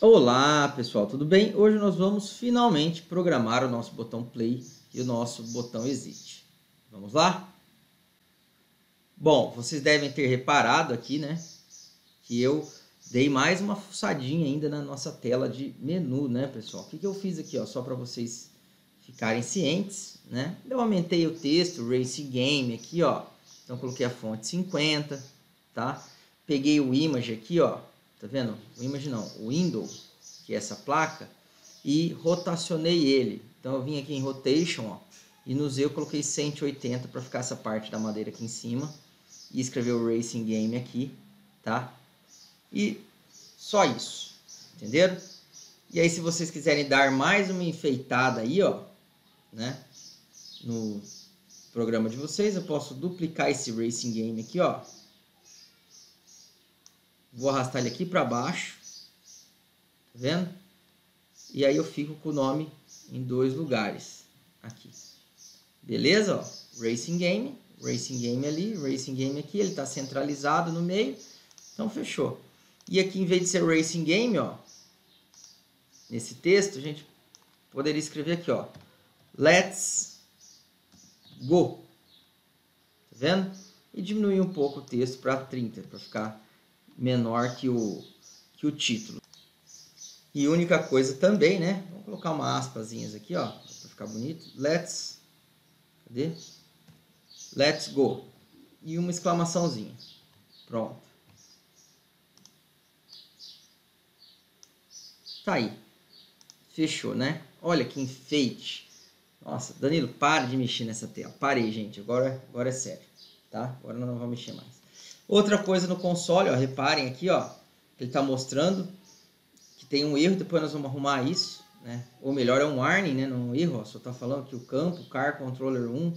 Olá pessoal, tudo bem? Hoje nós vamos finalmente programar o nosso botão play e o nosso botão exit. Vamos lá? Bom, vocês devem ter reparado aqui, né, que eu dei mais uma fuçadinha ainda na nossa tela de menu, né pessoal? O que eu fiz aqui, ó, só para vocês ficarem cientes, né? Eu aumentei o texto, Racing Game aqui, ó. Então coloquei a fonte 50, tá? Peguei o image aqui, ó. Tá vendo? O image não, o window, que é essa placa, e rotacionei ele. Então eu vim aqui em rotation, ó, e no Z eu coloquei 180 para ficar essa parte da madeira aqui em cima e escrever o Racing Game aqui, tá? E só isso, entenderam? E aí se vocês quiserem dar mais uma enfeitada aí, ó, né, no programa de vocês, eu posso duplicar esse Racing Game aqui, ó. Vou arrastar ele aqui para baixo, tá vendo? E aí eu fico com o nome em dois lugares, aqui. Beleza? Ó, Racing Game ali, Racing Game aqui, ele está centralizado no meio, então fechou. E aqui em vez de ser Racing Game, ó, nesse texto a gente poderia escrever aqui, ó, Let's Go, tá vendo? E diminuir um pouco o texto para 30, para ficar menor que o título. E única coisa também, né? Vamos colocar uma aspazinhas aqui, ó, para ficar bonito. Let's, cadê? Let's go. E uma exclamaçãozinha. Pronto. Tá aí. Fechou, né? Olha que enfeite. Nossa, Danilo, para de mexer nessa tela. Parei, gente. Agora é sério, tá? Agora não vou mexer mais. Outra coisa no console, ó, reparem aqui, ó, ele está mostrando que tem um erro, depois nós vamos arrumar isso, né? Ou melhor, é um warning, né? Não um erro, ó, só está falando que o campo CarController1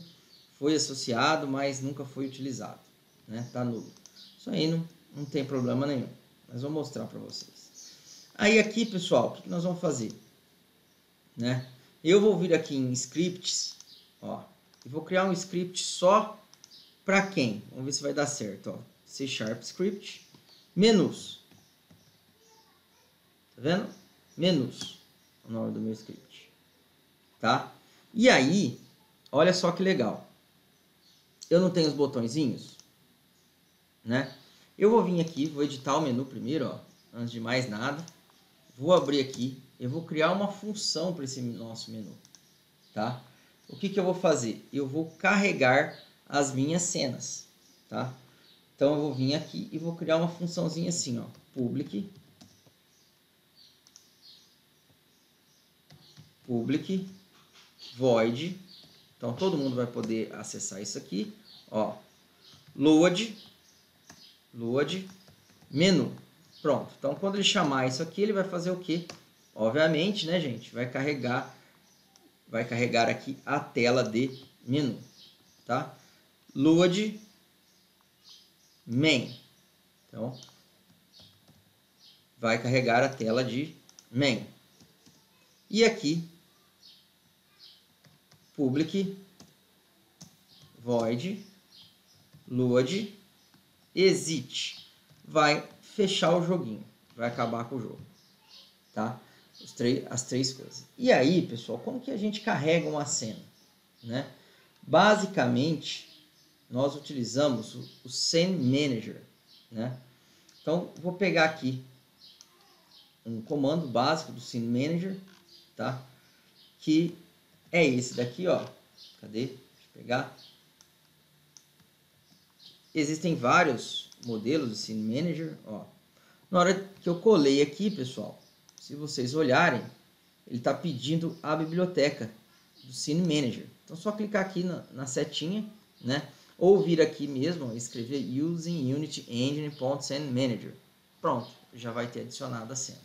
foi associado, mas nunca foi utilizado, né? Tá nulo. Isso aí não tem problema nenhum, mas vou mostrar para vocês. Aí aqui, pessoal, o que nós vamos fazer? Né? Eu vou vir aqui em scripts, ó, e vou criar um script só para quem? Vamos ver se vai dar certo, ó. C# script, menus, tá vendo? Menus, o nome do meu script, tá? E aí, olha só que legal, eu não tenho os botõezinhos, né? Eu vou vir aqui, vou editar o menu primeiro, ó, antes de mais nada, vou abrir aqui, eu vou criar uma função para esse nosso menu, tá? O que eu vou fazer? Eu vou carregar as minhas cenas, tá? Então eu vou vir aqui e vou criar uma funçãozinha assim, ó, public void. Então todo mundo vai poder acessar isso aqui, ó. Load menu. Pronto. Então quando ele chamar isso aqui, ele vai fazer o quê? Obviamente, né, gente, vai carregar aqui a tela de menu, tá? Load main, então vai carregar a tela de main, e aqui public void load exit, vai fechar o joguinho, vai acabar com o jogo, tá? As três coisas. E aí, pessoal, como que a gente carrega uma cena, né? Basicamente nós utilizamos o SceneManager, né? Então vou pegar aqui um comando básico do SceneManager, tá? Que é esse daqui, ó. Cadê? Deixa eu pegar. Existem vários modelos do SceneManager, ó. Na hora que eu colei aqui, pessoal, se vocês olharem, ele está pedindo a biblioteca do SceneManager. Então só clicar aqui na setinha, né? Ou vir aqui mesmo e escrever Using UnityEngine.SceneManager. Pronto, já vai ter adicionado a cena,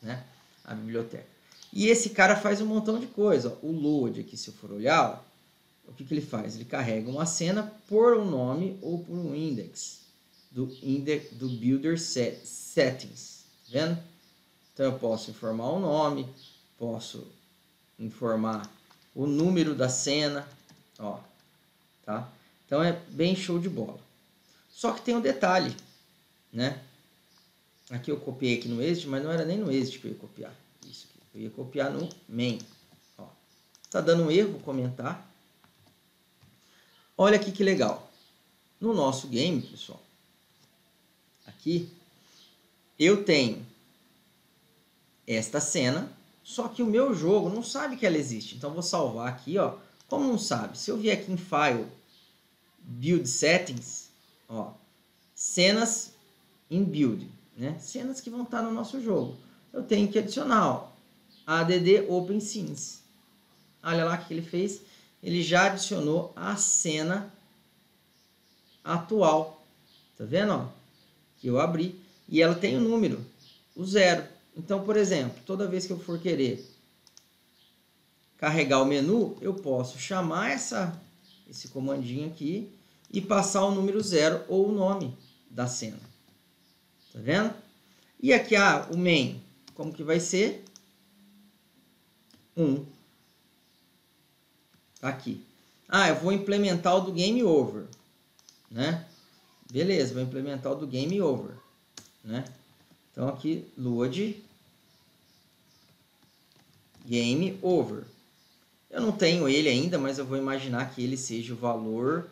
né? A biblioteca. E esse cara faz um montão de coisa. O load aqui, se eu for olhar, ó, o que ele faz? Ele carrega uma cena por um nome ou por um index do Build Settings. Tá vendo? Então eu posso informar o nome, posso informar o número da cena, ó, tá? Então é bem show de bola. Só que tem um detalhe, né? Aqui eu copiei aqui no Exit, mas não era nem no Exit que eu ia copiar. Isso aqui. Eu ia copiar no Main. Ó. Tá dando um erro, vou comentar. Olha aqui que legal. No nosso game, pessoal, aqui, eu tenho esta cena, só que o meu jogo não sabe que ela existe. Então, eu vou salvar aqui, ó. Como não sabe? Se eu vier aqui em File, Build Settings, ó, cenas em Build, né? Cenas que vão estar no nosso jogo. Eu tenho que adicionar, ó, add Open Scenes. Olha lá o que ele fez. Ele já adicionou a cena atual. Tá vendo, ó? Que eu abri. E ela tem o número, o 0. Então, por exemplo, toda vez que eu for querer carregar o menu, eu posso chamar esse comandinho aqui e passar o número 0 ou o nome da cena. Tá vendo? E aqui, o main, como que vai ser? 1. Tá aqui. Eu vou implementar o do Game Over, né? Beleza, vou implementar o do Game Over, né? Então aqui, load Game Over. Eu não tenho ele ainda, mas eu vou imaginar que ele seja o valor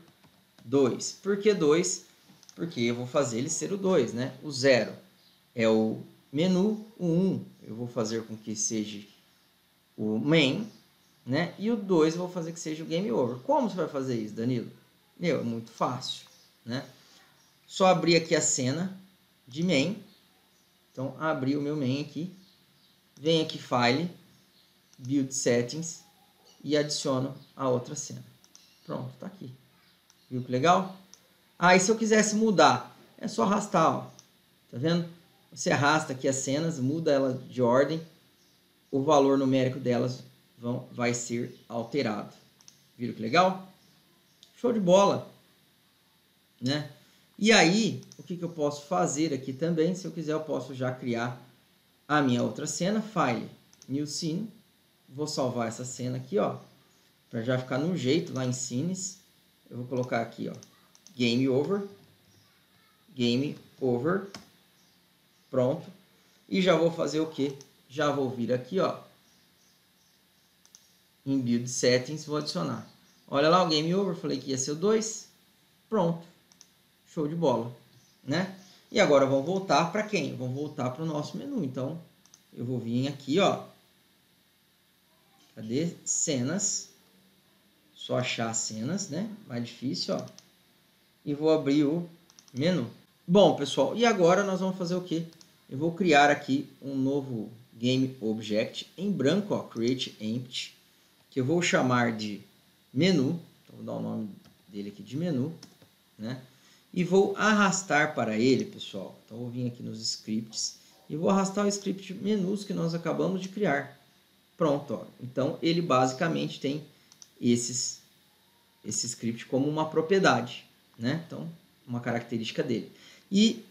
2. Por que 2? Porque eu vou fazer ele ser o 2, né? O 0 é o menu, o 1 eu vou fazer com que seja o main, né? E o 2 eu vou fazer que seja o Game Over. Como você vai fazer isso, Danilo? É muito fácil, né? Só abrir aqui a cena de main. Então, abri o meu main aqui. Venho aqui, File, Build Settings e adiciono a outra cena. Pronto, tá aqui. Viu que legal? E se eu quisesse mudar, é só arrastar, ó. Tá vendo? Você arrasta aqui as cenas, muda elas de ordem. O valor numérico delas vai ser alterado. Viu que legal? Show de bola, né? E aí, o que eu posso fazer aqui também? Se eu quiser, eu posso já criar a minha outra cena. File, New Scene. Vou salvar essa cena aqui, ó. Para já ficar no jeito, lá em Scenes. Eu vou colocar aqui, ó. Game Over. Game Over. Pronto. E já vou fazer o quê? Já vou vir aqui, ó. Em Build Settings, vou adicionar. Olha lá o Game Over. Falei que ia ser o 2. Pronto. Show de bola, né? E agora vamos voltar para quem? Vamos voltar para o nosso menu. Então, eu vou vir aqui, ó. Cadê? Cenas. Só achar cenas, né? Mais difícil, ó. E vou abrir o menu. Bom, pessoal, e agora nós vamos fazer o quê? Eu vou criar aqui um novo Game Object em branco, ó. Create Empty. Que eu vou chamar de menu. Então, vou dar o nome dele aqui de menu, né? E vou arrastar para ele, pessoal. Então, vou vir aqui nos scripts e vou arrastar o script menus que nós acabamos de criar. Pronto, ó. Então, ele basicamente tem esse script como uma propriedade, né? Então, uma característica dele. E,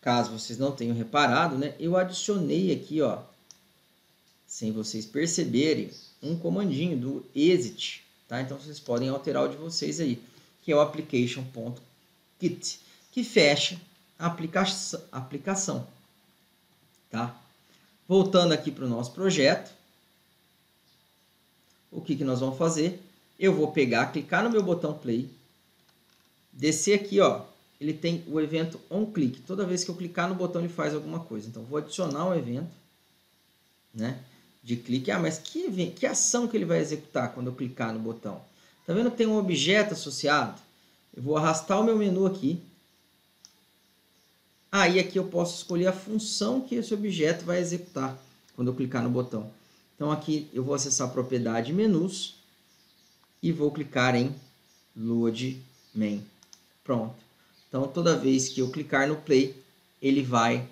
caso vocês não tenham reparado, né? Eu adicionei aqui, ó, sem vocês perceberem, um comandinho do exit, tá? Então, vocês podem alterar o de vocês aí, que é o Application.quit. Que fecha a aplicação, tá? Voltando aqui para o nosso projeto, o que nós vamos fazer? Eu vou pegar, clicar no meu botão play, descer aqui, ó, ele tem o evento onClick. Toda vez que eu clicar no botão ele faz alguma coisa. Então vou adicionar um evento, né, de clique. Mas que ação que ele vai executar quando eu clicar no botão? Tá vendo que tem um objeto associado? Eu vou arrastar o meu menu aqui. Aí aqui eu posso escolher a função que esse objeto vai executar quando eu clicar no botão. Então aqui eu vou acessar a propriedade menus e vou clicar em Load Main. Pronto. Então toda vez que eu clicar no play, ele vai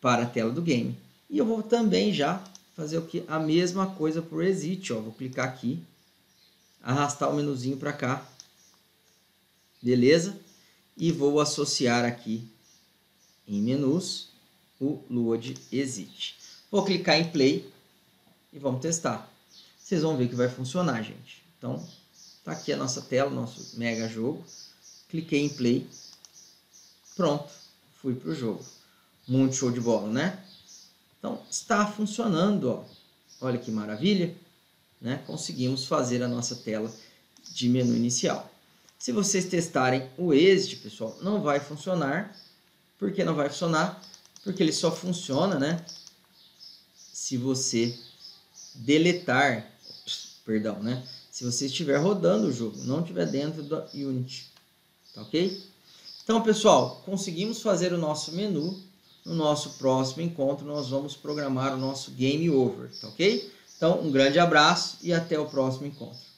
para a tela do game. E eu vou também já fazer a mesma coisa para o exit. Ó. Vou clicar aqui, arrastar o menuzinho para cá. Beleza? E vou associar aqui em menus o Load Exit. Vou clicar em Play e vamos testar. Vocês vão ver que vai funcionar, gente. Então, tá aqui a nossa tela, o nosso mega jogo. Cliquei em Play. Pronto. Fui pro jogo. Muito show de bola, né? Então, está funcionando, ó. Olha que maravilha, né? Conseguimos fazer a nossa tela de menu inicial. Se vocês testarem o Exit, pessoal, não vai funcionar. Por que não vai funcionar? Porque ele só funciona, né, se você deletar, perdão, né, se você estiver rodando o jogo, não estiver dentro da Unity, tá ok? Então, pessoal, conseguimos fazer o nosso menu. No nosso próximo encontro, nós vamos programar o nosso Game Over, tá ok? Então, um grande abraço e até o próximo encontro.